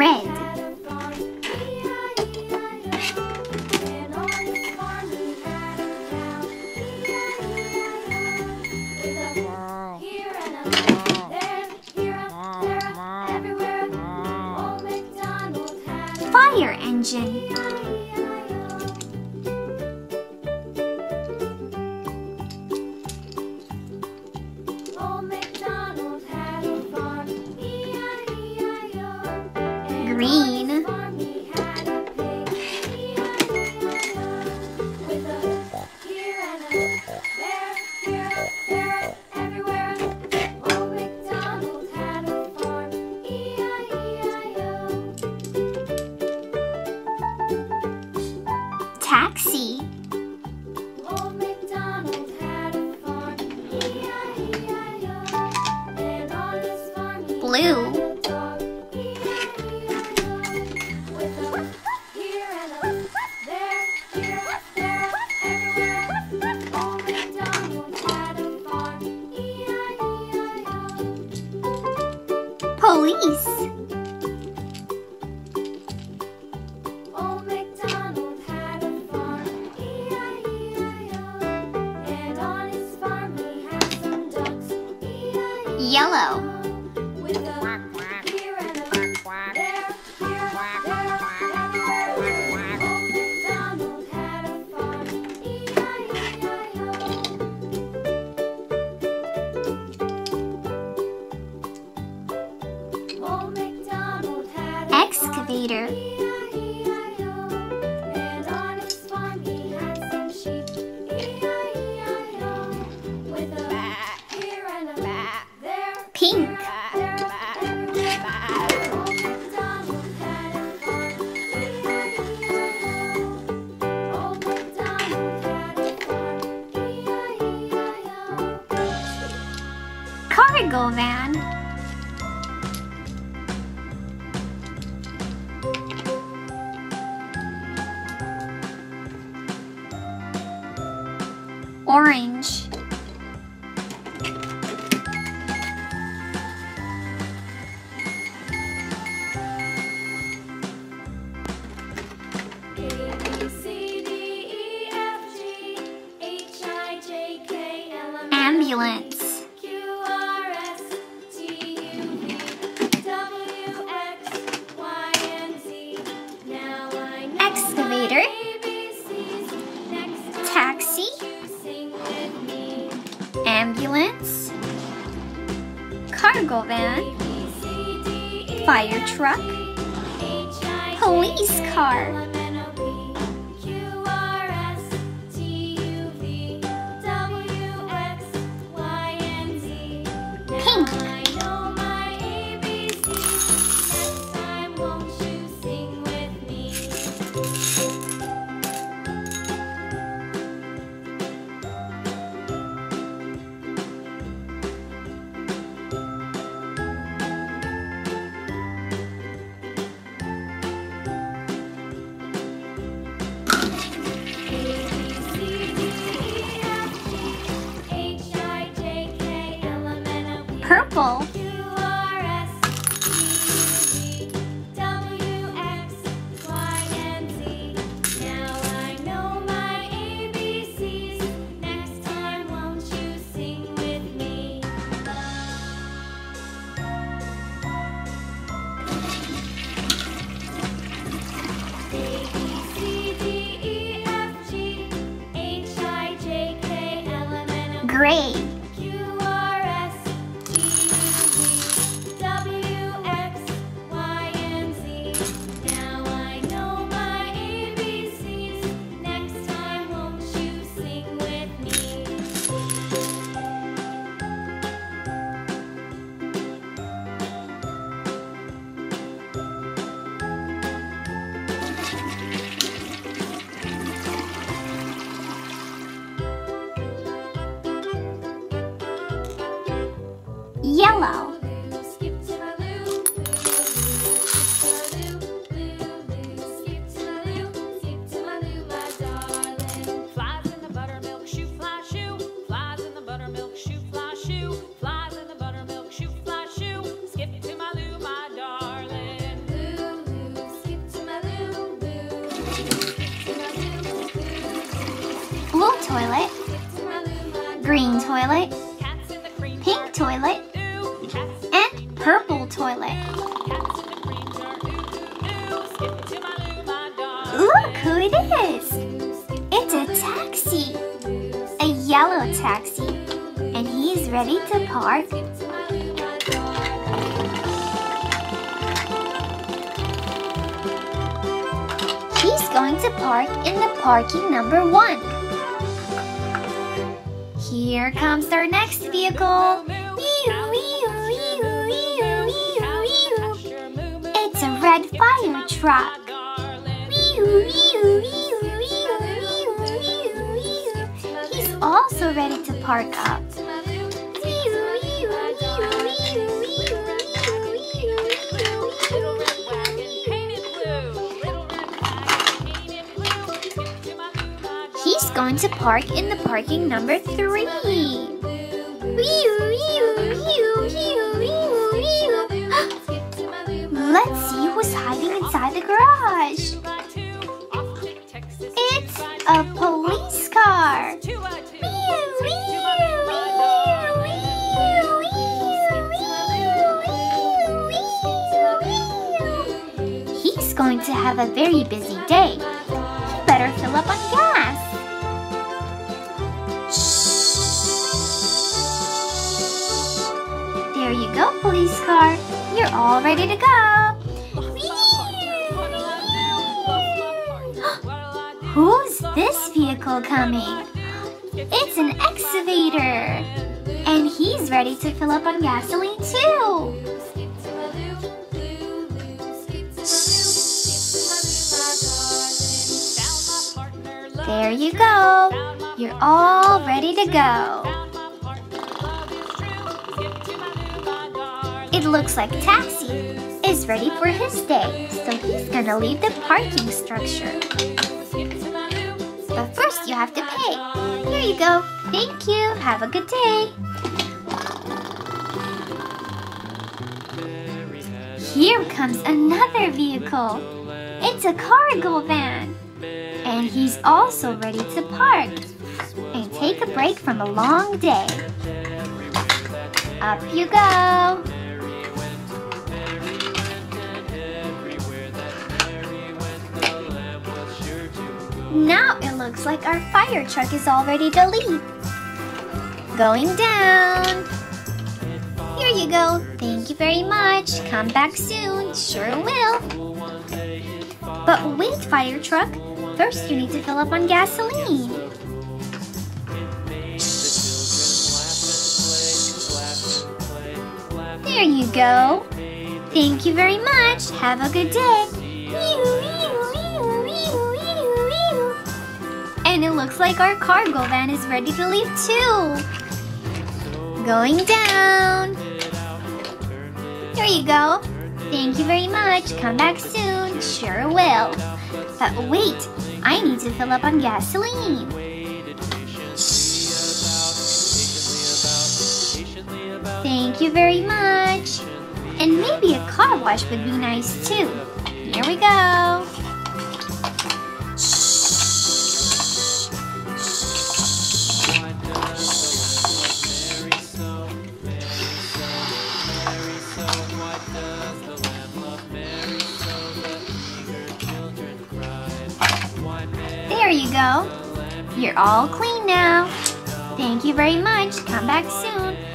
red. Fire engine. Green. Taxi. Blue. Police. Old MacDonald had a farm, E-I-E-I-O, and on his farm he had some ducks, E-I-E-I-O, yellow. With a here and a there, here, Old MacDonald had a farm, E-I-E-I-O. Old MacDonald had a excavator. And on his farm he had some sheep, E-I-E-I-O, with a here and a there, Pink. there, everywhere. Old MacDonald had a farm, E-I-E-I-O. Old MacDonald had a farm, E-I-E-I-O. Cargo van. Orange. A, B, C, D, E, F, G, H, I, J, K, L, M, N, ambulance. Q, R, S, T, U, V, W, X, Y, and Z. Now I know excavator. My ABCs. Next time taxi. Ambulance, cargo van, fire truck, police car, pink. Purple. Q, R, S, T, U, V, W, X, Y, and Z. Now I know my ABCs. Next time, won't you sing with me? A, B, C, D, E, F, G, H, I, J, K, L, M, N, O, P. Gray. toilet, green toilet, pink toilet, and purple toilet. Look who it is! It's a taxi! A yellow taxi. And he's ready to park. He's going to park in the parking number 1. Here comes our next vehicle. It's a red fire truck. He's also ready to park up. He's going to park in the parking number 3. Let's see who's hiding inside the garage. It's a police car. He's going to have a very busy day. He better fill up on gas. There you go, police car. You're all ready to go. Who's this vehicle coming? It's an excavator. And he's ready to fill up on gasoline too. There you go. You're all ready to go. It looks like Taxi is ready for his day, so he's gonna leave the parking structure. But first you have to pay. Here you go. Thank you. Have a good day. Here comes another vehicle. It's a cargo van. And he's also ready to park and take a break from a long day. Up you go. Now it looks like our fire truck is all ready to leave. Going down. Here you go. Thank you very much. Come back soon. Sure will. But wait, fire truck. First you need to fill up on gasoline. There you go. Thank you very much. Have a good day. And it looks like our cargo van is ready to leave too. Going down. There you go. Thank you very much. Come back soon. Sure will. But wait, I need to fill up on gasoline. Thank you very much. And maybe a car wash would be nice too. Here we go. There you go. You're all clean now. Thank you very much. Come back soon.